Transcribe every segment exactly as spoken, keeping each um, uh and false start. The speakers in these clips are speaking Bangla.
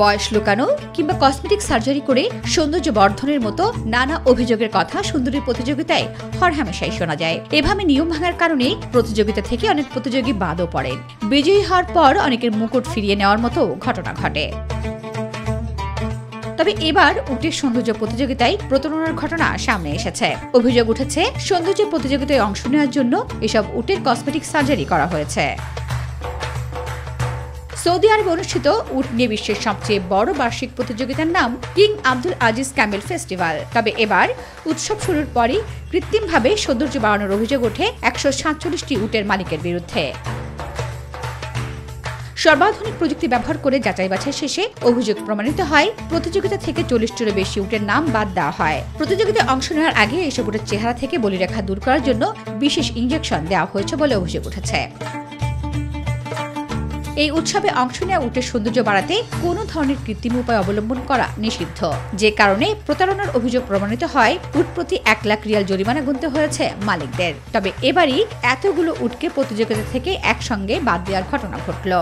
बयस लुकानो किंबा कस्मेटिक सार्जारि करे सौंदर्य बर्धनेर मतो नाना अभियोगेर कथा सुंदरी प्रतियोगिताय हरहामेशाई शोना जाय। एभाबे नियम भांगार कारणे प्रतियोगिता थेके अनेक प्रतियोगी बादो पड़ेन। विजयी हर पर अनेकेर मुकुट फिरिये नेওয়ার मतो घटना घटे। तबे एबार उटे सौंदर्य प्रतियोगिताय प्रतारणार घटना सामने एसेছে। अभियोग उठেছে सौंदर्য प्रतियोगिताय अंश নেওয়ার জন্য এসব উটের কসমেটিক সার্জারি করা হয়েছে। सऊदी आरब अनुष्ठित उट निये विश्वेर सबचेये बड़ वार्षिक प्रतियोगितार नाम King Abdul Aziz camel festival. तबे एबार उत्सव शुरूर परेई कृत्रिम भावे सौंदर्य बाड़ानोर अभियोग उठे एकशो सातचल्लिशटी उटेर मालिकेर बिरुद्धे। सर्वाधुनिक प्रযুক্তি ব্যবহার করে যাচাই বাছাই শেষে অভিযোগ প্রমাণিত হয়। প্রতিযোগিতা থেকে চল্লিশটিরও বেশি উটের নাম বাদ দেওয়া হয়। প্রতিযোগিতায় অংশ নেওয়ার আগে এসব উটের চেহারা থেকে বলিরেখা দূর করার জন্য বিশেষ ইনজেকশন দেওয়া হয়েছে বলে অভিযোগ উঠেছে। এই উৎসবে অংশ নেওয়া উটের সৌন্দর্য বাড়াতে কোনো ধরনের কৃত্রিম উপায় অবলম্বন করা নিষিদ্ধ, যে কারণে প্রতারণার অভিযোগ প্রমাণিত হয় উট প্রতি এক লাখ রিয়াল জরিমানা গুনতে হয়েছে মালিকদের। তবে এবারই এতগুলো উটকে প্রতিযোগিতা থেকে একসঙ্গে বাদ দেওয়ার ঘটনা ঘটল।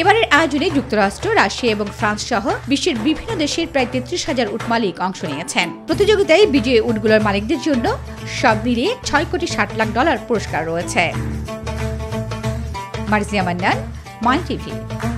এবারের আয়োজনে যুক্তরাষ্ট্র, রাশিয়া এবং ফ্রান্স সহ বিশ্বের বিভিন্ন দেশের প্রায় তেত্রিশ হাজার উট মালিক অংশ নিয়েছেন। প্রতিযোগিতায় বিজয়ী উটগুলোর মালিকদের জন্য সব মিলিয়ে ছয় কোটি ষাট লাখ ডলার পুরস্কার রয়েছে। Marzia Mannan, my TV.